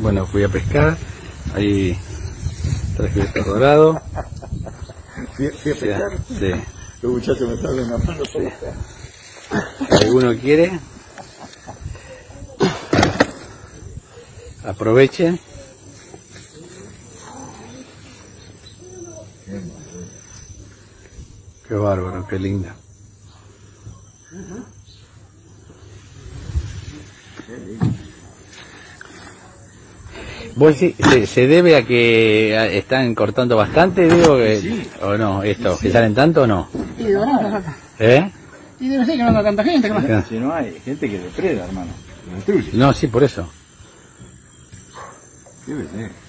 Bueno, fui a pescar, ahí traje estos dorados. ¿Fui a pescar? Sí. Los muchachos me salen a mano. Sí. Si alguno quiere, aprovechen. Qué bárbaro, qué linda. ¿Vos sí, se debe a que están cortando bastante, digo, que, sí, o no, esto, sí, que salen tanto o no? Y de verdad, ¿eh? Y debe ser que no anda tanta gente. ¿No? Si no hay gente que depreda, hermano, que destruye. No, sí, por eso. Debe ser.